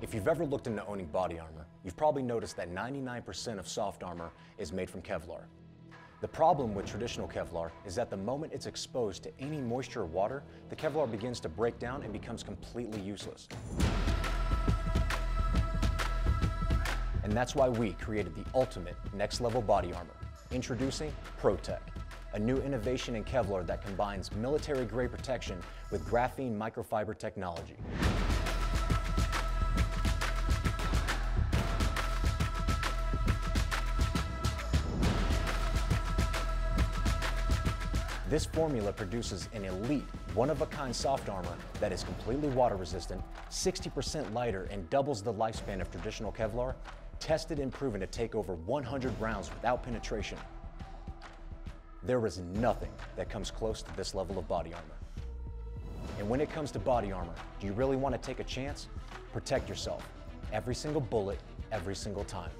If you've ever looked into owning body armor, you've probably noticed that 99% of soft armor is made from Kevlar. The problem with traditional Kevlar is that the moment it's exposed to any moisture or water, the Kevlar begins to break down and becomes completely useless. And that's why we created the ultimate next-level body armor. Introducing Protek, a new innovation in Kevlar that combines military-grade protection with graphene microfiber technology. This formula produces an elite, one-of-a-kind soft armor that is completely water-resistant, 60% lighter, and doubles the lifespan of traditional Kevlar, tested and proven to take over 100 rounds without penetration. There is nothing that comes close to this level of body armor. And when it comes to body armor, do you really want to take a chance? Protect yourself. Every single bullet, every single time.